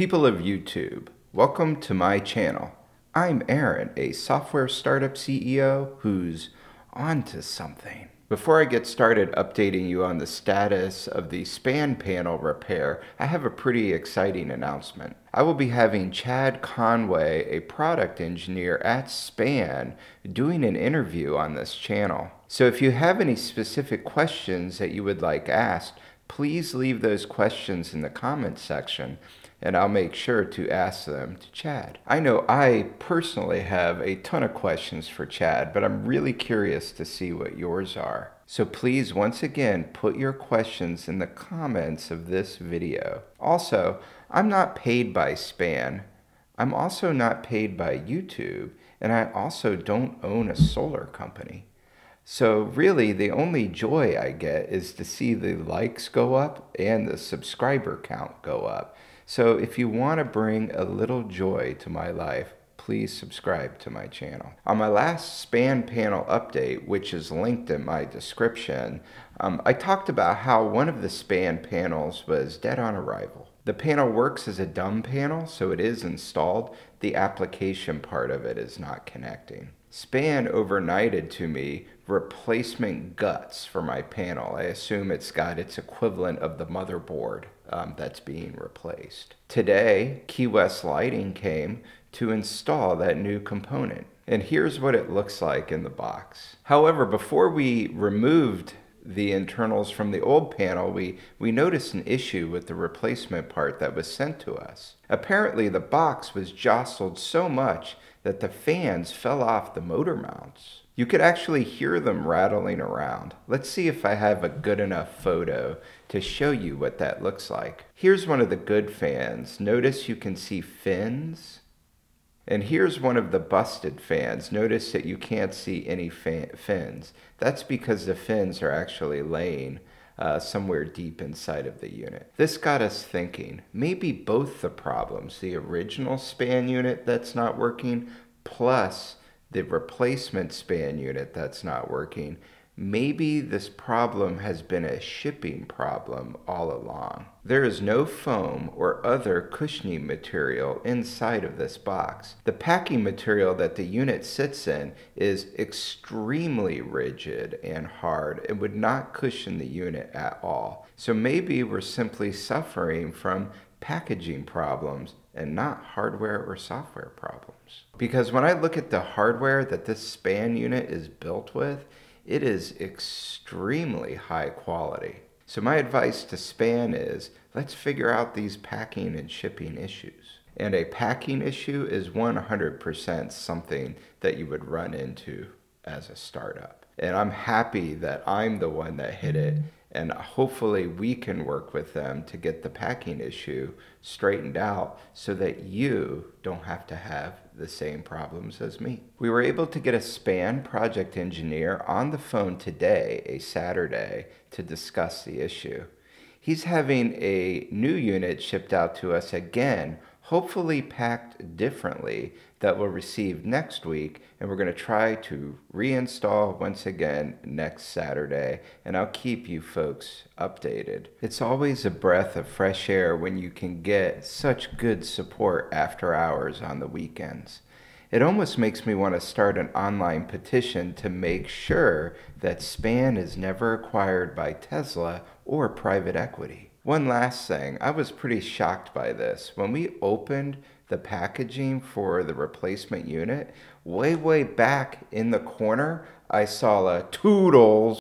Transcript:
People of YouTube, welcome to my channel. I'm Aaron, a software startup CEO who's onto something. Before I get started updating you on the status of the Span panel repair, I have a pretty exciting announcement. I will be having Chad Conway, a product engineer at Span, doing an interview on this channel. So if you have any specific questions that you would like asked, please leave those questions in the comments section, and I'll make sure to ask them to Chad. I know I personally have a ton of questions for Chad, but I'm really curious to see what yours are. So please, once again, put your questions in the comments of this video. Also, I'm not paid by Span. I'm also not paid by YouTube, and I also don't own a solar company. So really, the only joy I get is to see the likes go up and the subscriber count go up. So if you want to bring a little joy to my life, please subscribe to my channel. On my last Span panel update, which is linked in my description, I talked about how one of the Span panels was dead on arrival. The panel works as a dumb panel, so it is installed. The application part of it is not connecting. Span overnighted to me replacement guts for my panel. I assume it's got its equivalent of the motherboard that's being replaced. Today, Key West Lighting came to install that new component. And here's what it looks like in the box. However, before we removed the internals from the old panel, we noticed an issue with the replacement part that was sent to us. Apparently, the box was jostled so much that the fans fell off the motor mounts. You could actually hear them rattling around. Let's see if I have a good enough photo to show you what that looks like. Here's one of the good fans. Notice you can see fins. And here's one of the busted fans. Notice that you can't see any fins. That's because the fins are actually laying somewhere deep inside of the unit. This got us thinking, maybe both the problems, the original Span unit that's not working, plus the replacement Span unit that's not working, maybe this problem has been a shipping problem all along. There is no foam or other cushioning material inside of this box. The packing material that the unit sits in is extremely rigid and hard and would not cushion the unit at all. So maybe we're simply suffering from packaging problems and not hardware or software problems. Because when I look at the hardware that this Span unit is built with, it is extremely high quality. So my advice to Span is, let's figure out these packing and shipping issues. And a packing issue is 100% something that you would run into as a startup. And I'm happy that I'm the one that hit it, and hopefully we can work with them to get the packing issue straightened out so that you don't have to have the same problems as me. We were able to get a Span project engineer on the phone today, a Saturday, to discuss the issue. He's having a new unit shipped out to us again, hopefully packed differently, that we'll receive next week, and we're going to try to reinstall once again next Saturday, and I'll keep you folks updated. It's always a breath of fresh air when you can get such good support after hours on the weekends. It almost makes me want to start an online petition to make sure that Span is never acquired by Tesla or private equity. One last thing, I was pretty shocked by this. When we opened the packaging for the replacement unit, way back in the corner, I saw a toodles.